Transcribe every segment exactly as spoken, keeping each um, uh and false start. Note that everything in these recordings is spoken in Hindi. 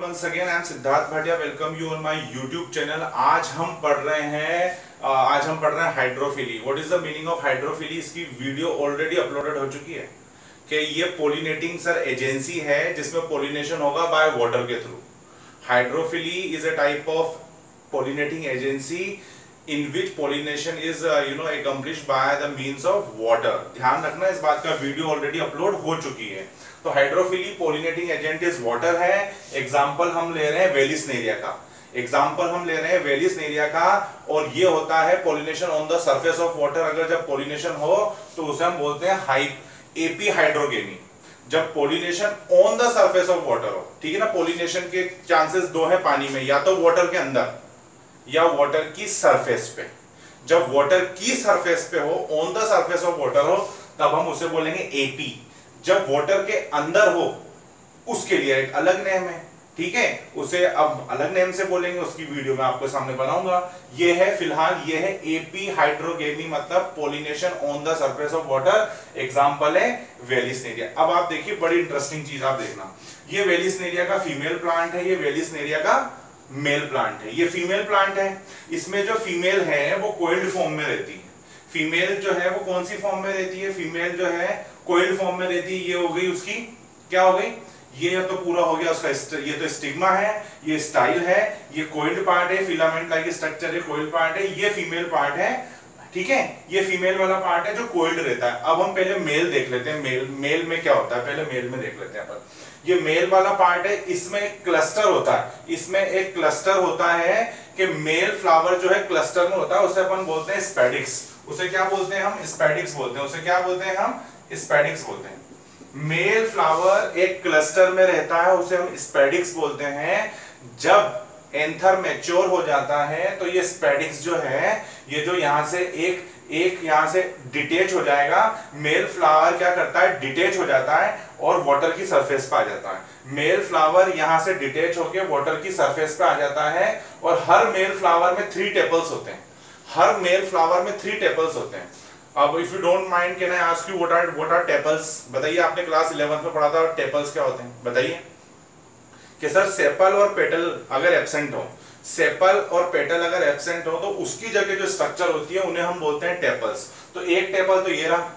Once again, I am Siddharth Bhatia. Welcome you on my YouTube channel. आज हम पढ़ रहे हैं आज हम पढ़ रहे हैं hydrophily. What is the meaning of hydrophily? इसकी वीडियो ऑलरेडी अपलोडेड हो चुकी है कि ये पोलिनेटिंग सर एजेंसी है जिसमें पोलिनेशन होगा बाय वाटर के through. Hydrophily is a type of pollinating agency in which pollination is you know accomplish by the means of water. ध्यान रखना, इस बात का वीडियो ऑलरेडी अपलोड हो चुकी है. तो hydrophily pollinating agent is water है. एग्जाम्पल हम ले रहे हैं वेलिसनेरिया का. एग्जाम्पल हम ले रहे हैं वेलिसनेरिया का और ये होता है pollination on the surface of water. अगर जब पोलिनेशन हो तो उसे हम बोलते हैं हाइप एपीहाइड्रोगेमी. जब pollination on the surface of water हो, ठीक है ना. पोलिनेशन के चांसेस दो है पानी में, या तो वाटर के अंदर या वाटर की सरफेस पे. जब वाटर की सरफेस पे हो, on the surface of water हो, तब हम उसे बोलेंगे एपी. जब वाटर के अंदर हो उसके लिए एक अलग नेम है, ठीक है. उसे अब अलग नेम से बोलेंगे, उसकी वीडियो में आपके सामने बनाऊंगा. ये है फिलहाल, ये है एपीहाइड्रोगेमी, मतलब pollination on the surface of water. Example है वेलिसनेरिया. अब आप देखिए, बड़ी इंटरेस्टिंग चीज आप देखना. ये वेलिसनेरिया का फीमेल प्लांट है, ये वेलिसनेरिया का मेल प्लांट है. ये फीमेल प्लांट है. इसमें जो फीमेल है वो कोइल्ड फॉर्म में रहती है. फीमेल जो है वो कौन सी फॉर्म में रहती है? फीमेल जो है कोइल्ड फॉर्म में रहती है. ये हो गई उसकी, क्या हो गई, ये तो पूरा हो गया उसका. ये तो स्टिग्मा है, ये स्टाइल है, ये कोइल्ड पार्ट है, फिलामेंट लाइक स्ट्रक्चर है, कोइल्ड पार्ट है. ये फीमेल पार्ट है, ठीक है. ये फीमेल वाला पार्ट है जो कोइल्ड रहता है. अब हम पहले मेल देख लेते हैं. मेल मेल में क्या होता है, पहले मेल में देख लेते हैं अपन. ये मेल वाला पार्ट है, इसमें एक क्लस्टर होता है. इसमें एक क्लस्टर होता है कि मेल फ्लावर जो है क्लस्टर में होता है. उसे अपन बोलते हैं स्पैडिक्स. उसे क्या बोलते हैं हम? स्पैडिक्स बोलते हैं. उसे क्या बोलते हैं हम? स्पैडिक्स बोलते हैं. मेल फ्लावर एक क्लस्टर में रहता है, उसे हम स्पैडिक्स बोलते हैं. जब एंथर मैच्योर हो जाता है तो ये स्पैडिक्स जो है, ये जो यहां से एक एक यहां से डिटेच हो जाएगा. मेल फ्लावर क्या करता है? डिटेच हो जाता है और वाटर की सरफेस पे आ जाता है. मेल फ्लावर यहां से डिटेच होकर वाटर की सरफेस पे आ जाता है. और हर मेल फ्लावर में थ्री टेपल्स होते हैं. हर मेल फ्लावर में थ्री टेपल्स होते हैं. अब if you don't mind can I ask you what are what are tepals? बताइए, आपने क्लास इलेवंथ में पढ़ा था टेपल्स क्या होते हैं, बताइए. कि सर सेपल और पेटल अगर एब्सेंट हो, सेपल और पेटल अगर एब्सेंट हो तो उसकी जगह जो स्ट्रक्चर होती है उन्हें हम बोलते हैं टेपल्स. तो एक टेपल तो ये रहा,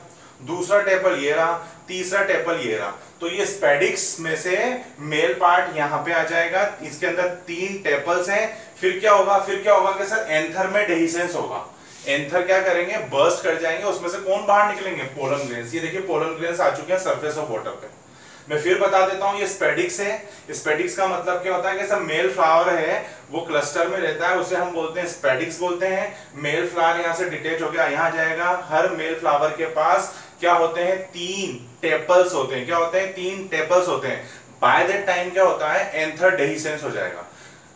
दूसरा टेपल ये रहा, तीसरा टेपल ये रहा. तो ये स्पैडिक्स में से मेल पार्ट यहाँ पे आ जाएगा. इसके अंदर तीन टेपल्स हैं. फिर क्या होगा? फिर क्या होगा कि सर एंथर में डेहिसेंस होगा. एंथर क्या करेंगे? बर्स्ट कर जाएंगे. उसमें से कौन बाहर निकलेंगे? Pollen grains. ये देखिए पोलन ग्रेन्स आ चुके हैं सरफेस ऑफ वाटर पे. मैं फिर बता देता हूँ, ये स्पैडिक्स है. स्पैडिक्स का मतलब क्या होता है कि सब मेल फ्लावर है वो क्लस्टर में रहता है, उसे हम बोलते हैं स्पैडिक्स बोलते हैं. मेल फ्लावर यहाँ से डिटेच हो गया, यहाँ जाएगा. हर मेल फ्लावर के पास क्या होते हैं? तीन टेपल्स होते हैं. क्या होते हैं? तीन टेपल्स होते हैं. बाय दैट टाइम क्या होता है? एंथर डेहिसेंस हो जाएगा.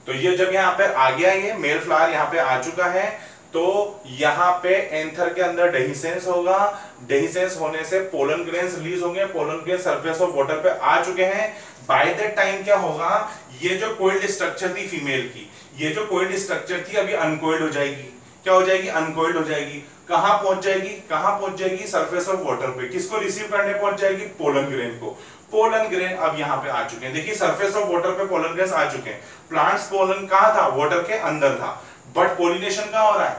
तो ये जब यहाँ पे आ गया, ये मेल फ्लावर यहाँ पे आ चुका है, तो यहाँ पे एंथर के अंदर डेहिसेंस होगा. डेहिसेंस होने से पोलन ग्रेन्स रिलीज होंगे. Pollen grains surface of water पे आ चुके हैं. बाय दैट टाइम क्या होगा? ये जो कोइल्ड स्ट्रक्चर थी फीमेल की, ये जो कोइल्ड स्ट्रक्चर थी अभी अनकोइल्ड हो जाएगी. क्या हो जाएगी? अनकोइल्ड हो जाएगी. कहाँ पहुंच जाएगी? कहाँ पहुंच जाएगी? सरफेस ऑफ वाटर पे. किसको रिसीव करने पहुंच जाएगी? पोलन ग्रेन को. पोलन ग्रेन अब यहाँ पे आ चुके हैं. देखिए सरफेस ऑफ वाटर पे पोलन ग्रेन्स आ चुके हैं. प्लांट्स पोलन कहाँ था? वाटर के अंदर था. बट पोलिनेशन कहाँ हो रहा है?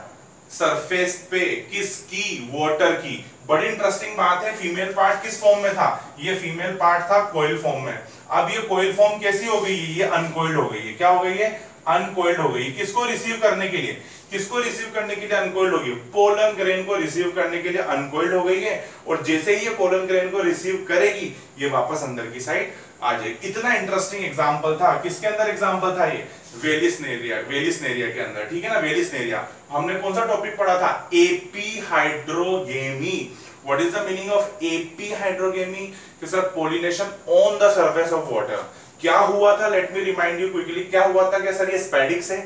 सरफेस पे. किसकी? वाटर की. बड़ी इंटरेस्टिंग बात है. फीमेल पार्ट किस फॉर्म में था? ये फीमेल पार्ट था कोइल फॉर्म में. अब ये कोइल फॉर्म कैसी हो गई? ये अनकोइल्ड हो गई है. क्या हो गई है? अनकोइल्ड हो गई. किसको रिसीव करने के लिए? किसको रिसीव करने के लिए अनकोइल्ड हो गई? पोलन ग्रेन को रिसीव करने के लिए अनकोइल्ड हो गई है. और जैसे ही ये पोलन ग्रेन को रिसीव करेगी, ये वापस अंदर की साइड आ जाएगी. इतना इंटरेस्टिंग एग्जाम्पल था. किसके अंदर एग्जाम्पल था ये? वेलिसनेरिया. वेलिसनेरिया के अंदर, ठीक है ना. वेलिसनेरिया हमने कौन सा टॉपिक पढ़ा था? Epihydrogamy. What is the meaning of epihydrogamy? कि sir pollination on the surface of water. क्या हुआ था? Let me remind you quickly. क्या हुआ था? क्या सर ये स्पैडिक्स है,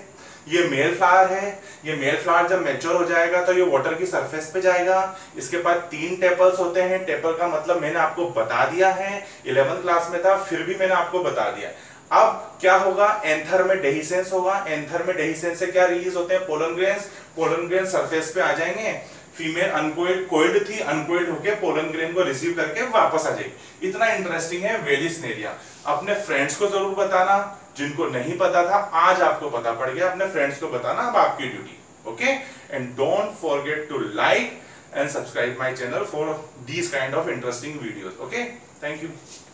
ये मेल फ्लावर है. ये मेल फ्लावर जब मैच्योर हो जाएगा तो ये वाटर की सरफेस पे जाएगा. इसके बाद तीन टेपल्स होते हैं. टेपल का मतलब मैंने आपको बता दिया है, इलेवंथ क्लास में था, फिर भी मैंने आपको बता दिया. अब क्या होगा? एंथर में डेहिसेंस होगा. एंथर में डेहिसेंस से क्या रिलीज होते हैं? Pollen grains. Pollen grains surface पे आ जाएंगे. फीमेल अनकोइल्ड कोइल्ड थी, अनकोइल्ड होके पोलन ग्रेन को रिसीव करके वापस आ जाएगी। इतना इंटरेस्टिंग है वेलिस्नेरिया। अपने फ्रेंड्स को जरूर बताना, जिनको नहीं पता था आज आपको पता पड़ गया, अपने फ्रेंड्स को बताना, अब आपकी duty. Okay, and don't forget to like and subscribe my channel for these kind of interesting videos. Okay, thank you.